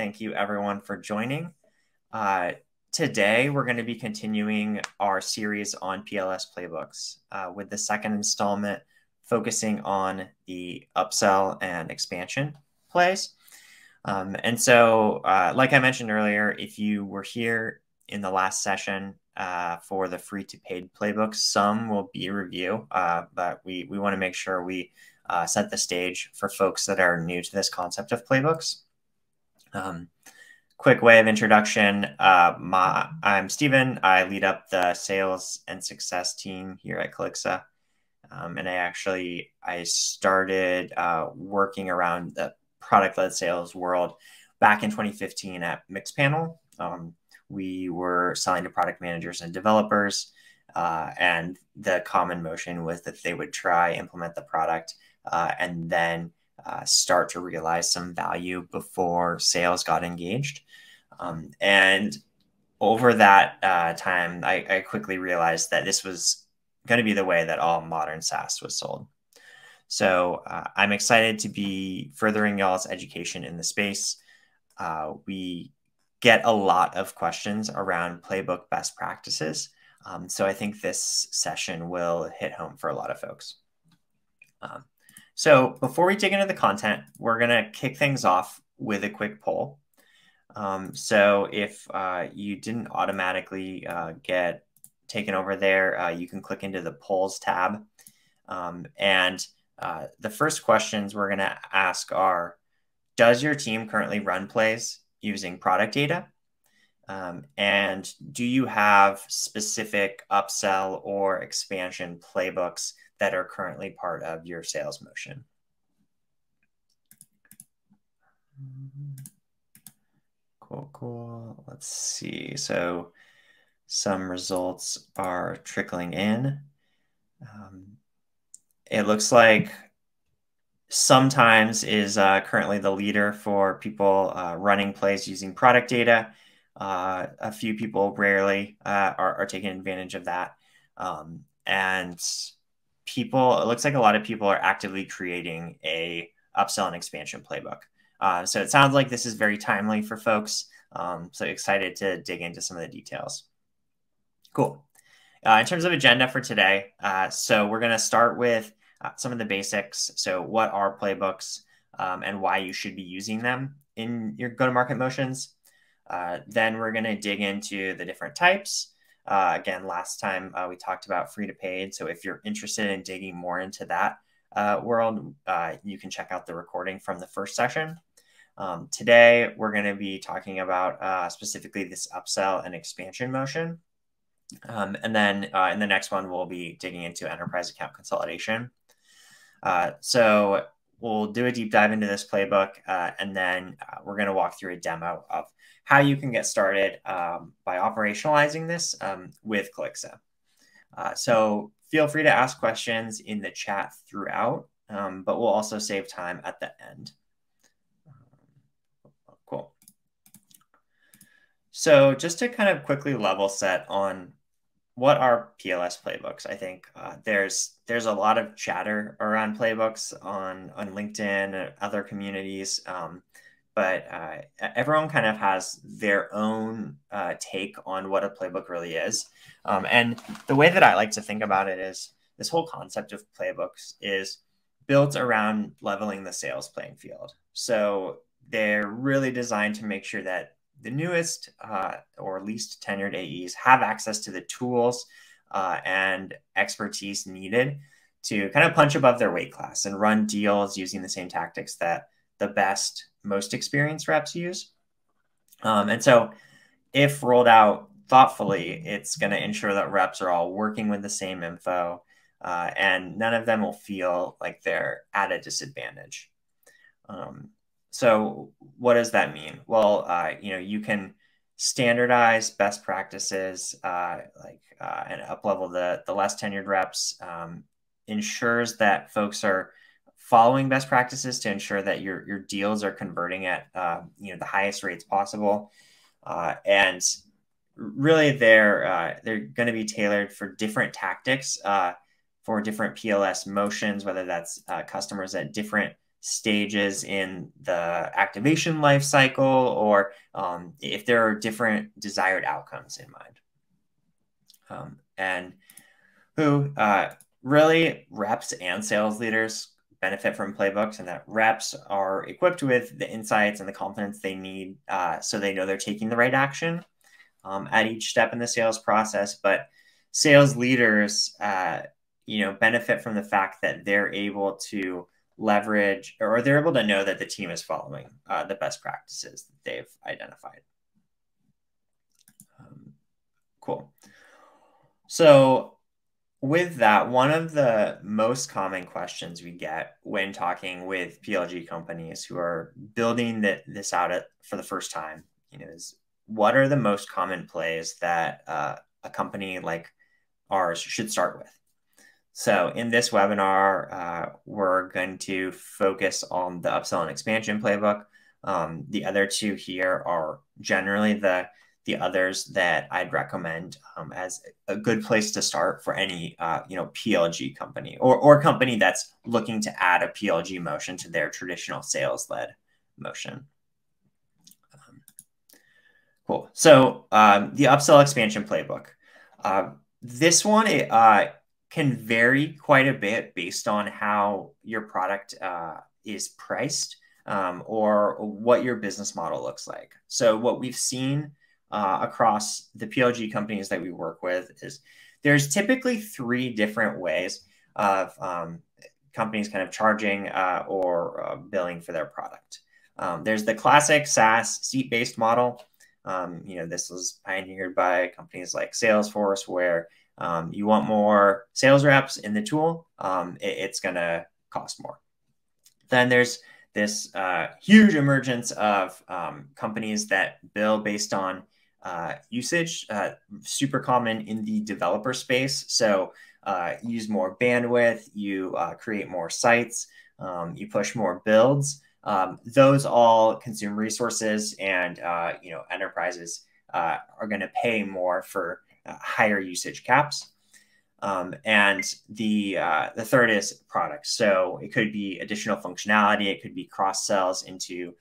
Thank you everyone for joining. Today, we're going to be continuing our series on PLS Playbooks with the second installment focusing on the upsell and expansion plays. And so, like I mentioned earlier, if you were here in the last session for the free to paid playbooks, some will be review, but we want to make sure we set the stage for folks that are new to this concept of playbooks. Quick way of introduction. I'm Steven. I lead up the sales and success team here at Calixa. And I started working around the product-led sales world back in 2015 at Mixpanel. We were selling to product managers and developers, and the common motion was that they would try, implement the product, and then start to realize some value before sales got engaged. And over that time, I quickly realized that this was going to be the way that all modern SaaS was sold. So I'm excited to be furthering y'all's education in the space. We get a lot of questions around playbook best practices. So I think this session will hit home for a lot of folks. So before we dig into the content, we're going to kick things off with a quick poll. So if you didn't automatically get taken over there, you can click into the polls tab. And the first questions we're going to ask are, does your team currently run plays using product data? And do you have specific upsell or expansion playbooks that are currently part of your sales motion? Cool. Let's see. So some results are trickling in. It looks like sometimes is currently the leader for people running plays using product data. A few people rarely are taking advantage of that. And people, it looks like a lot of people are actively creating a upsell and expansion playbook. So it sounds like this is very timely for folks. So excited to dig into some of the details. Cool. In terms of agenda for today, so we're going to start with some of the basics. So what are playbooks and why you should be using them in your go-to-market motions? Then we're going to dig into the different types. Again, last time we talked about free to paid. So if you're interested in digging more into that world, you can check out the recording from the first session. Today, we're going to be talking about specifically this upsell and expansion motion. And then in the next one, we'll be digging into enterprise account consolidation. So we'll do a deep dive into this playbook, and then we're going to walk through a demo of how you can get started by operationalizing this with Calixa. So feel free to ask questions in the chat throughout, but we'll also save time at the end. Cool. So just to kind of quickly level set on what are PLS playbooks? I think there's a lot of chatter around playbooks on LinkedIn and other communities, but everyone kind of has their own take on what a playbook really is. And the way that I like to think about it is this whole concept of playbooks is built around leveling the sales playing field. So they're really designed to make sure that the newest or least tenured AEs have access to the tools and expertise needed to kind of punch above their weight class and run deals using the same tactics that the best, most experienced reps use. And so if rolled out thoughtfully, it's going to ensure that reps are all working with the same info and none of them will feel like they're at a disadvantage. So what does that mean? Well, you can standardize best practices, and uplevel the less tenured reps. Ensures that folks are following best practices to ensure that your deals are converting at the highest rates possible, and really they're going to be tailored for different tactics for different PLS motions, whether that's customers at different stages in the activation lifecycle, or if there are different desired outcomes in mind. And who really reps and sales leaders benefit from playbooks, and that reps are equipped with the insights and the confidence they need so they know they're taking the right action at each step in the sales process. But sales leaders, benefit from the fact that they're able to leverage, or they're able to know that the team is following the best practices that they've identified. Cool. So with that, one of the most common questions we get when talking with PLG companies who are building this out for the first time, is what are the most common plays that a company like ours should start with? So in this webinar, we're going to focus on the upsell and expansion playbook. The other two here are generally the others that I'd recommend as a good place to start for any PLG company or company that's looking to add a PLG motion to their traditional sales-led motion. Cool. So the upsell expansion playbook. This one can vary quite a bit based on how your product is priced or what your business model looks like. So what we've seen across the PLG companies that we work with is there's typically three different ways of companies kind of charging or billing for their product. There's the classic SaaS seat-based model. This was pioneered by companies like Salesforce, where you want more sales reps in the tool, it's going to cost more. Then there's this huge emergence of companies that bill based on usage, super common in the developer space. So use more bandwidth, you create more sites, you push more builds. Those all consume resources, and enterprises are going to pay more for higher usage caps. And the third is products. So it could be additional functionality. It could be cross sells into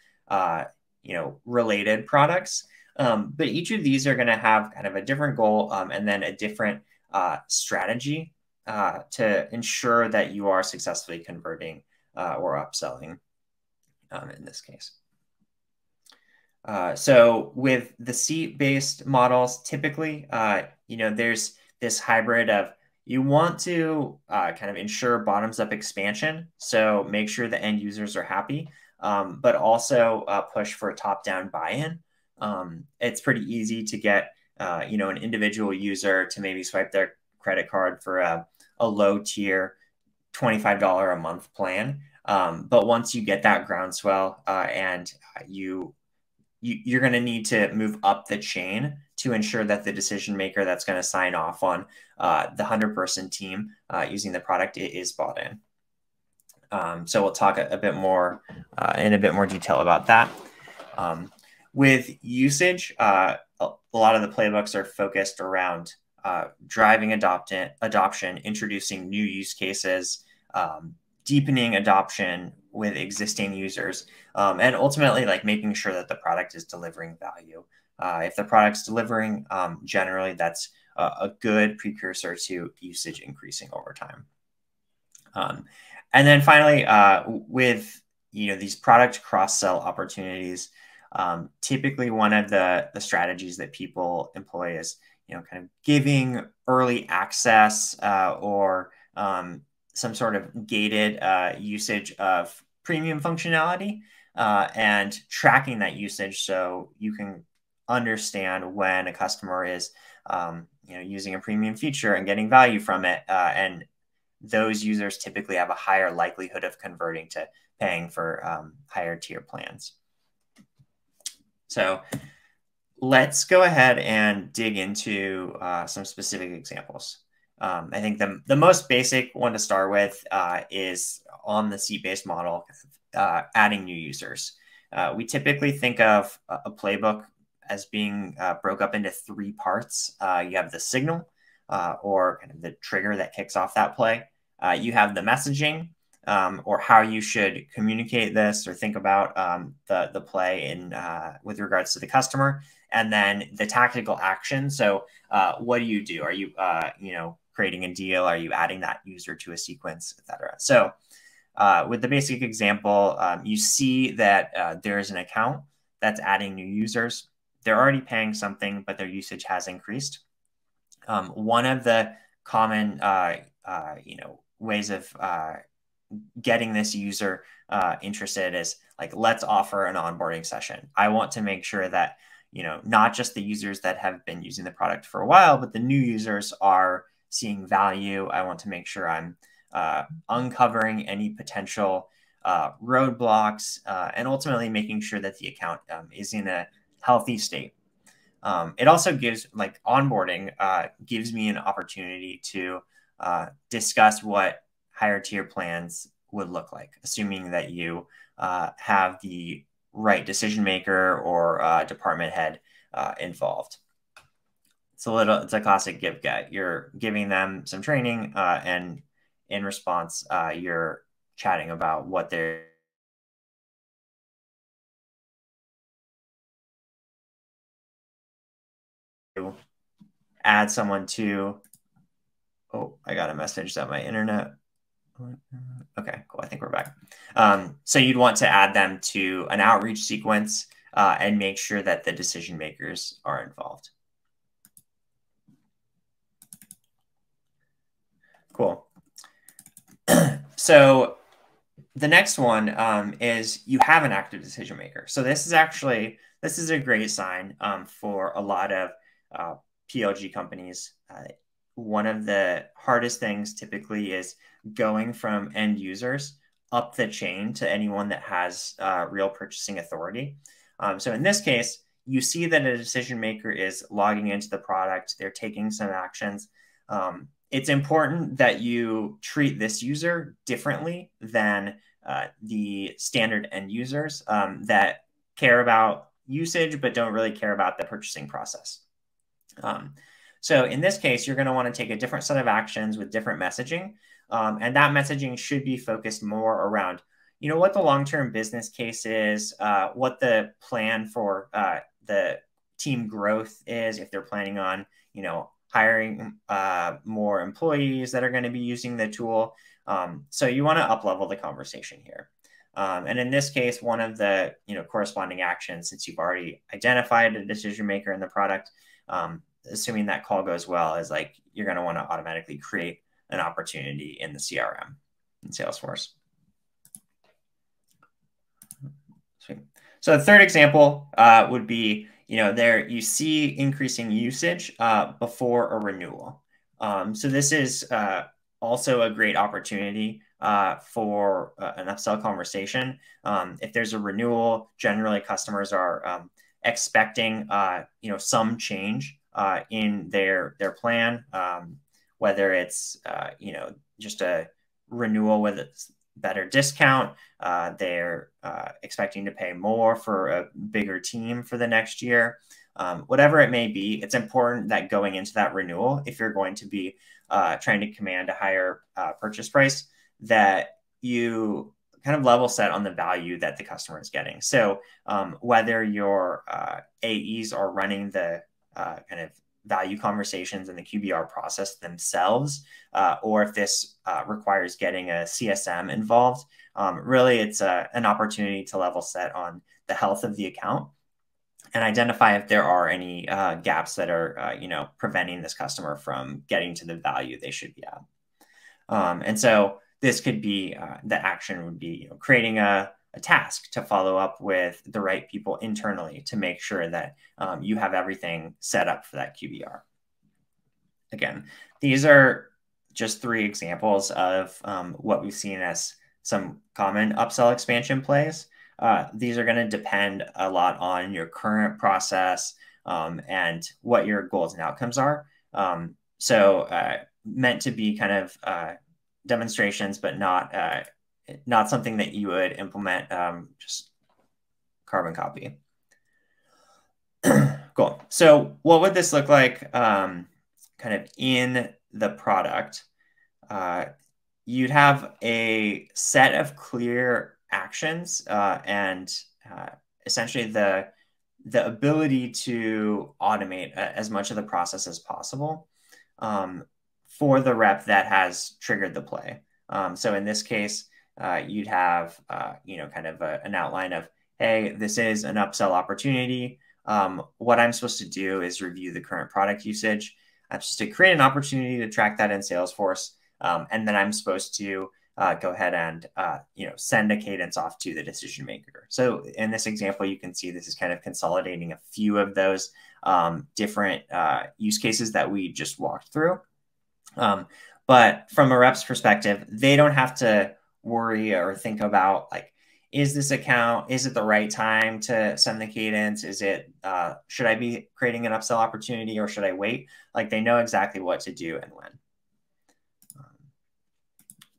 related products. But each of these are going to have kind of a different goal and then a different strategy to ensure that you are successfully converting or upselling in this case. So with the seat-based models, typically, there's this hybrid of you want to kind of ensure bottoms-up expansion. So make sure the end users are happy, but also push for a top-down buy-in. It's pretty easy to get, an individual user to maybe swipe their credit card for a low-tier $25 a month plan. But once you get that groundswell and you're going to need to move up the chain to ensure that the decision maker that's going to sign off on the 100-person team using the product is bought in. So we'll talk a bit more in a bit more detail about that. With usage, a lot of the playbooks are focused around driving adoption, introducing new use cases, deepening adoption with existing users, and ultimately making sure that the product is delivering value. If the product's delivering, generally that's a good precursor to usage increasing over time. And then finally, with these product cross-sell opportunities, typically one of the strategies that people employ is kind of giving early access or some sort of gated usage of premium functionality and tracking that usage so you can understand when a customer is using a premium feature and getting value from it. And those users typically have a higher likelihood of converting to paying for higher tier plans. So let's go ahead and dig into some specific examples. I think the most basic one to start with is on the seat-based model, adding new users. We typically think of a playbook as being broke up into three parts. You have the signal or kind of the trigger that kicks off that play. You have the messaging or how you should communicate this or think about the play in with regards to the customer, and then the tactical action. So what do you do? Are you, you know, creating a deal? Are you adding that user to a sequence, et cetera? So with the basic example, you see that there is an account that's adding new users. They're already paying something, but their usage has increased. One of the common, you know, ways of getting this user interested is like, let's offer an onboarding session. I want to make sure that, you know, not just the users that have been using the product for a while, but the new users are seeing value. I want to make sure I'm uncovering any potential roadblocks and ultimately making sure that the account is in a healthy state. It also gives, like, onboarding gives me an opportunity to discuss what higher tier plans would look like, assuming that you have the right decision maker or department head involved. It's a little, it's a classic give get. You're giving them some training and in response, you're chatting about what they're add someone to. Oh, I got a message that my internet. Okay, cool. I think we're back. So you'd want to add them to an outreach sequence and make sure that the decision makers are involved. Cool. So the next one is you have an active decision maker. So this is actually, this is a great sign for a lot of PLG companies. One of the hardest things typically is going from end users up the chain to anyone that has real purchasing authority. So in this case, you see that a decision maker is logging into the product. They're taking some actions. It's important that you treat this user differently than the standard end users that care about usage, but don't really care about the purchasing process. So in this case, you're going to want to take a different set of actions with different messaging. And that messaging should be focused more around, you know, what the long-term business case is, what the plan for the team growth is, if they're planning on, you know, hiring more employees that are going to be using the tool. So you want to up-level the conversation here. And in this case, one of the, you know, corresponding actions, since you've already identified a decision maker in the product, assuming that call goes well, is like, you're going to want to automatically create an opportunity in the CRM in Salesforce. Sweet. So the third example would be, you know, there you see increasing usage before a renewal. So this is also a great opportunity for an upsell conversation. If there's a renewal, generally customers are expecting, you know, some change in their plan, whether it's, you know, just a renewal with a better discount. They're expecting to pay more for a bigger team for the next year. Whatever it may be, it's important that going into that renewal, if you're going to be trying to command a higher purchase price, that you kind of level set on the value that the customer is getting. So whether your AEs are running the kind of value conversations in the QBR process themselves, or if this requires getting a CSM involved, really it's an opportunity to level set on the health of the account and identify if there are any gaps that are, you know, preventing this customer from getting to the value they should be at. And so this could be, the action would be, you know, creating a task to follow up with the right people internally to make sure that you have everything set up for that QBR. Again, these are just three examples of what we've seen as some common upsell expansion plays. These are going to depend a lot on your current process and what your goals and outcomes are. So meant to be kind of demonstrations, but not something that you would implement, just carbon copy. Cool. So what would this look like kind of in the product? you'd have a set of clear actions and essentially the ability to automate as much of the process as possible for the rep that has triggered the play. So in this case, you'd have, you know, kind of an outline of, hey, this is an upsell opportunity. What I'm supposed to do is review the current product usage. I'm supposed to create an opportunity to track that in Salesforce. And then I'm supposed to go ahead and, you know, send a cadence off to the decision maker. So in this example, you can see this is kind of consolidating a few of those different use cases that we just walked through. But from a rep's perspective, they don't have to worry or think about, like, is this account, is it the right time to send the cadence? Is it, should I be creating an upsell opportunity or should I wait? Like, they know exactly what to do and when.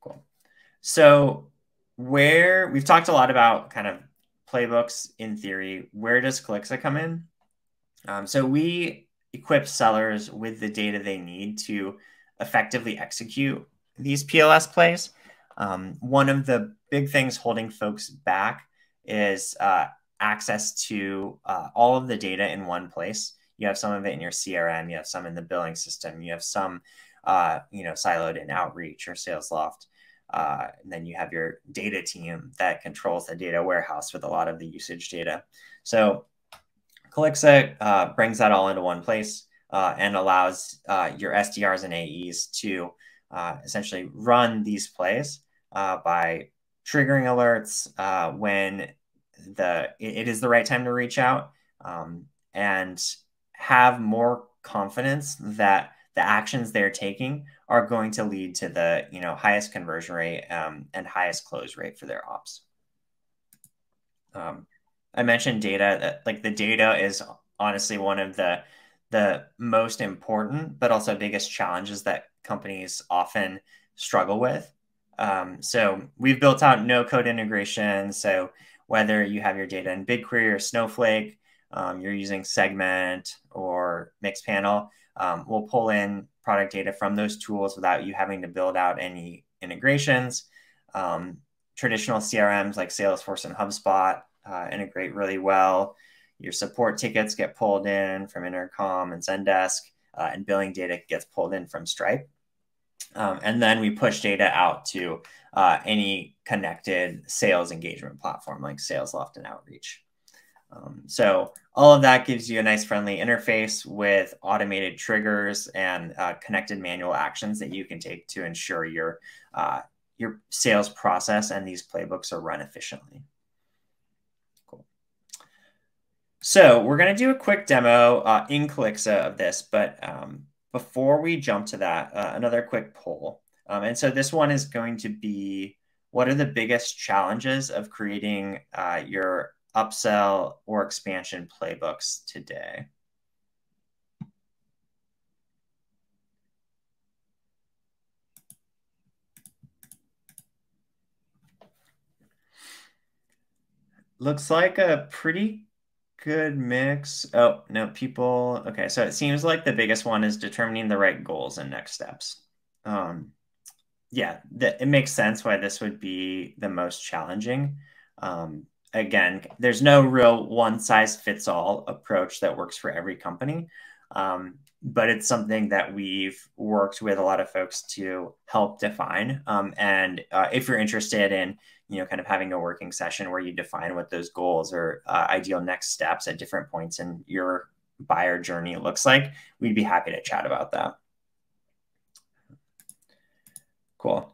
Cool. So where we've talked a lot about kind of playbooks in theory, where does Calixa come in? So we equip sellers with the data they need to effectively execute these PLS plays. One of the big things holding folks back is access to all of the data in one place. You have some of it in your CRM, you have some in the billing system, you have some, you know, siloed in Outreach or Sales Loft. And then you have your data team that controls the data warehouse with a lot of the usage data. So Calixa brings that all into one place and allows your SDRs and AEs to essentially run these plays by triggering alerts when it is the right time to reach out and have more confidence that the actions they're taking are going to lead to the, you know, highest conversion rate and highest close rate for their ops. I mentioned data. Like, the data is honestly one of the most important but also biggest challenges that companies often struggle with. So we've built out no-code integration. So whether you have your data in BigQuery or Snowflake, you're using Segment or Mixpanel, we'll pull in product data from those tools without you having to build out any integrations. Traditional CRMs like Salesforce and HubSpot integrate really well. Your support tickets get pulled in from Intercom and Zendesk, and billing data gets pulled in from Stripe. And then we push data out to any connected sales engagement platform like Sales Loft and Outreach. So all of that gives you a nice friendly interface with automated triggers and connected manual actions that you can take to ensure your sales process and these playbooks are run efficiently. So we're going to do a quick demo in Calixa of this, but before we jump to that, another quick poll. And so this one is going to be, what are the biggest challenges of creating your upsell or expansion playbooks today? Looks like a pretty good mix. Oh, no, people. Okay, so it seems like the biggest one is determining the right goals and next steps. Yeah, it makes sense why this would be the most challenging. Again, there's no real one-size-fits-all approach that works for every company, but it's something that we've worked with a lot of folks to help define. And if you're interested in, you know, kind of having a working session where you define what those goals or ideal next steps at different points in your buyer journey looks like, we'd be happy to chat about that. Cool.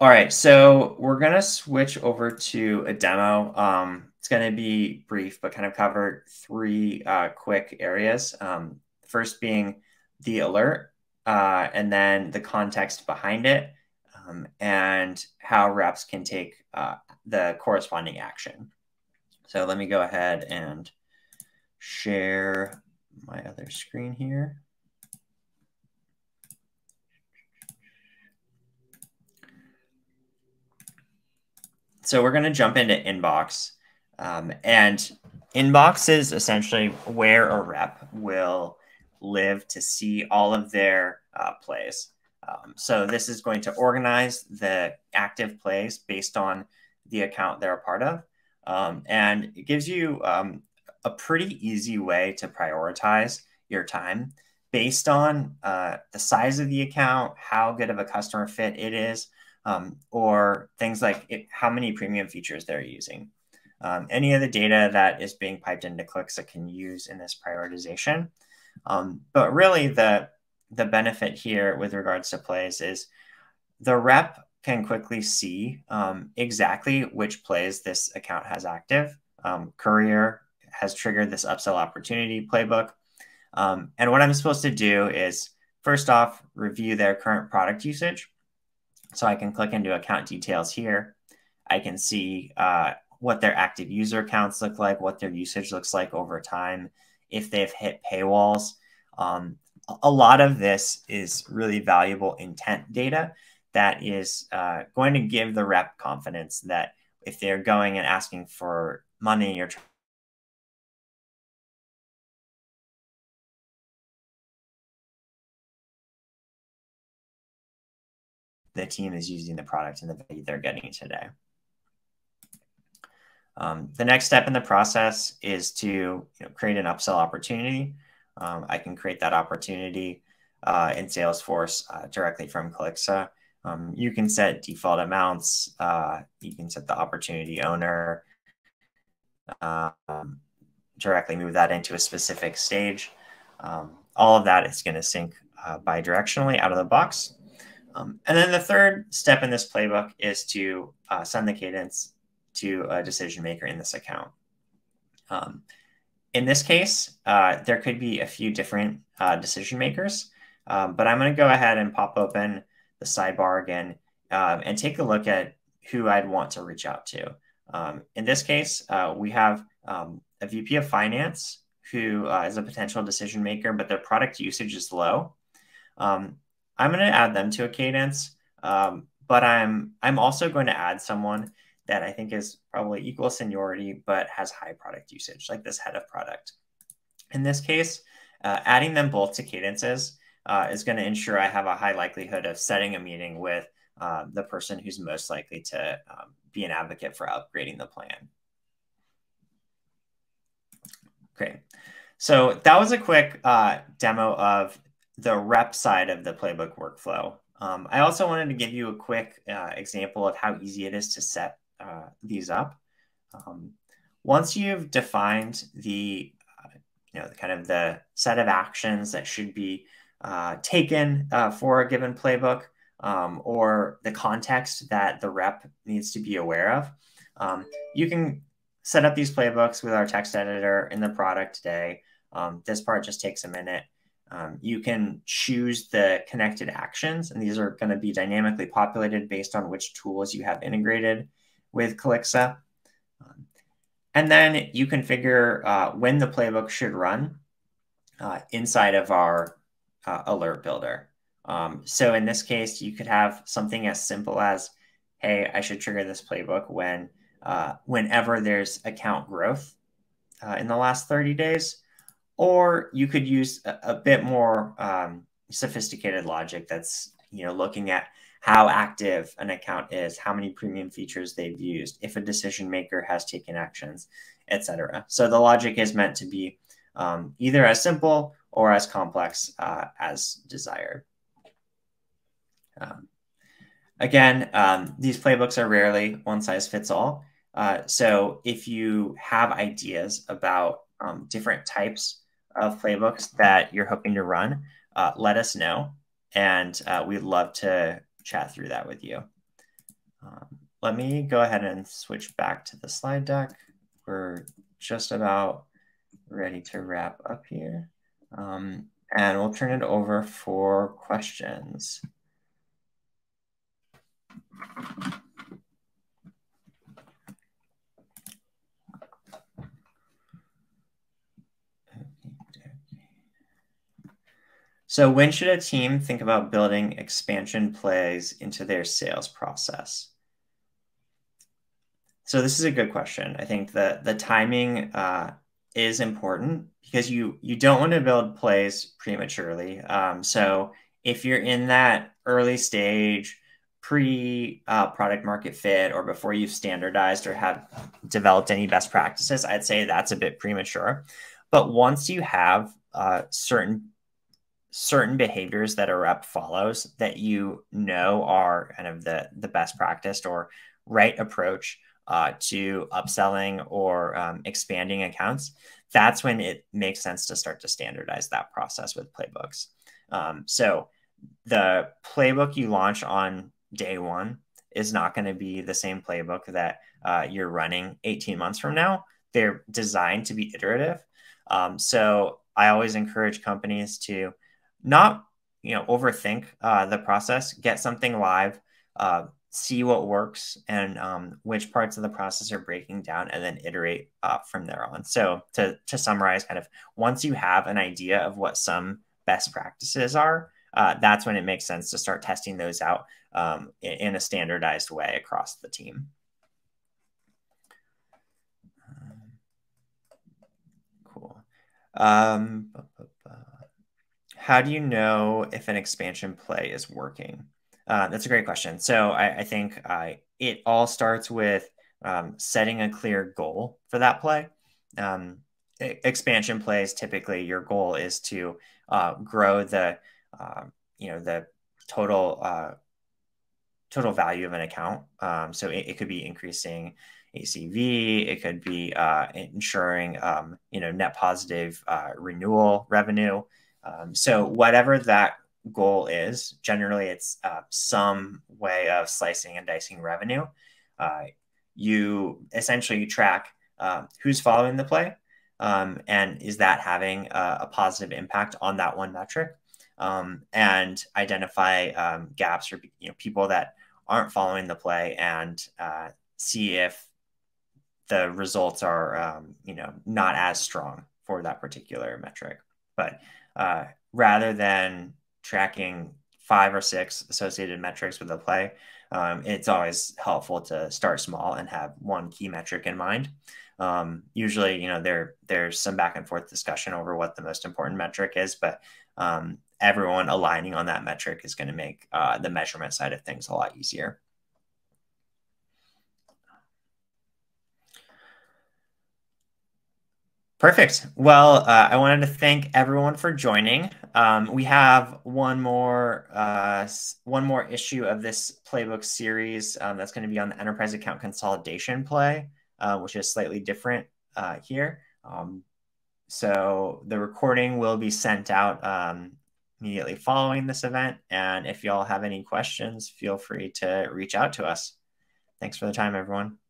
All right, so we're going to switch over to a demo. It's going to be brief, but kind of cover three quick areas. First being the alert, and then the context behind it, and how reps can take the corresponding action. So let me go ahead and share my other screen here. So we're going to jump into inbox. And inbox is essentially where a rep will live to see all of their plays. So this is going to organize the active plays based on the account they're a part of. And it gives you a pretty easy way to prioritize your time based on the size of the account, how good of a customer fit it is, or things like how many premium features they're using. Any of the data that is being piped into Calixa can use in this prioritization. But really the benefit here with regards to plays is the rep can quickly see exactly which plays this account has active. Courier has triggered this upsell opportunity playbook. And what I'm supposed to do is, first off, review their current product usage. So I can click into account details here. I can see what their active user counts look like, what their usage looks like over time, if they've hit paywalls. A lot of this is really valuable intent data that is going to give the rep confidence that if they're going and asking for money or the team is using the product and the value they're getting today. The next step in the process is to create an upsell opportunity. I can create that opportunity in Salesforce directly from Calixa. You can set default amounts. You can set the opportunity owner, directly move that into a specific stage. All of that is going to sync bidirectionally out of the box. And then the third step in this playbook is to send the cadence to a decision maker in this account. In this case, there could be a few different decision makers, but I'm going to go ahead and pop open the sidebar again and take a look at who I'd want to reach out to. In this case, we have a VP of finance who is a potential decision maker, but their product usage is low. I'm going to add them to a cadence, but I'm also going to add someone that I think is probably equal seniority, but has high product usage, like this head of product. In this case, adding them both to cadences is going to ensure I have a high likelihood of setting a meeting with the person who's most likely to be an advocate for upgrading the plan. Great. So that was a quick demo of the rep side of the playbook workflow. I also wanted to give you a quick example of how easy it is to set these up. Once you've defined the, kind of the set of actions that should be taken for a given playbook or the context that the rep needs to be aware of, you can set up these playbooks with our text editor in the product today. This part just takes a minute. You can choose the connected actions, and these are going to be dynamically populated based on which tools you have integrated with Calixa. And then you configure when the playbook should run inside of our alert builder. So in this case, you could have something as simple as, hey, I should trigger this playbook when whenever there's account growth in the last 30 days. Or you could use a bit more sophisticated logic that's looking at how active an account is, how many premium features they've used, if a decision maker has taken actions, etc. So the logic is meant to be either as simple or as complex as desired. Again, these playbooks are rarely one size fits all. So if you have ideas about different types of playbooks that you're hoping to run, let us know. And we'd love to chat through that with you. Let me go ahead and switch back to the slide deck. We're just about ready to wrap up here. And we'll turn it over for questions. So when should a team think about building expansion plays into their sales process? So this is a good question. I think that the timing is important because you don't want to build plays prematurely. So if you're in that early stage, pre-product market fit, or before you've standardized or have developed any best practices, I'd say that's a bit premature. But once you have certain behaviors that a rep follows that you know are kind of the best practice or right approach to upselling or expanding accounts, that's when it makes sense to start to standardize that process with playbooks. So the playbook you launch on day one is not going to be the same playbook that you're running 18 months from now. They're designed to be iterative. So I always encourage companies to not, overthink the process, get something live, see what works and which parts of the process are breaking down, and then iterate from there on. So to summarize, kind of once you have an idea of what some best practices are, that's when it makes sense to start testing those out in a standardized way across the team. Cool. How do you know if an expansion play is working? That's a great question. So I think it all starts with setting a clear goal for that play. Expansion plays, typically your goal is to grow the the total total value of an account. So it could be increasing ACV. It could be ensuring net positive renewal revenue. So whatever that goal is, generally it's some way of slicing and dicing revenue. You essentially track who's following the play, and is that having a positive impact on that one metric? And identify gaps or people that aren't following the play, and see if the results are not as strong for that particular metric. But rather than tracking 5 or 6 associated metrics with the play, it's always helpful to start small and have one key metric in mind. Usually, there's some back and forth discussion over what the most important metric is, but everyone aligning on that metric is going to make the measurement side of things a lot easier. Perfect. Well, I wanted to thank everyone for joining. We have one more issue of this playbook series that's going to be on the enterprise account consolidation play, which is slightly different here. So the recording will be sent out immediately following this event. And if y'all have any questions, feel free to reach out to us. Thanks for the time, everyone.